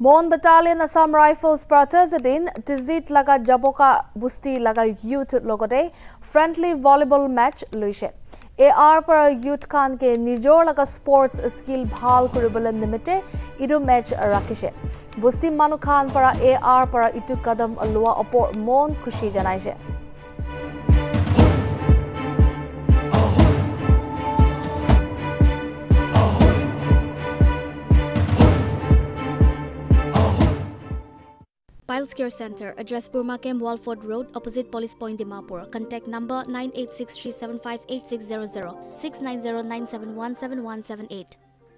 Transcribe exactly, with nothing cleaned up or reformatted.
MON Battalion Assam Rifles Pratazadin, TIZIT Laga Jaboka Busti Laga Youth Logote, friendly volleyball match Luishe. A R para Youth Khan ke Nijor Laga Sports Skill Bhal Kuribulan Nimite, Idu match Rakishe. Busti Manu Khan para A R para Itu Kadam Alua Opor Mon Kushi Janaishe. Piles Care Center, address Burma Kem Walford Road, opposite Police Point, Dimapur. Contact number nine eight six three seven five eight six zero zero, six nine zero nine seven one seven one seven eight.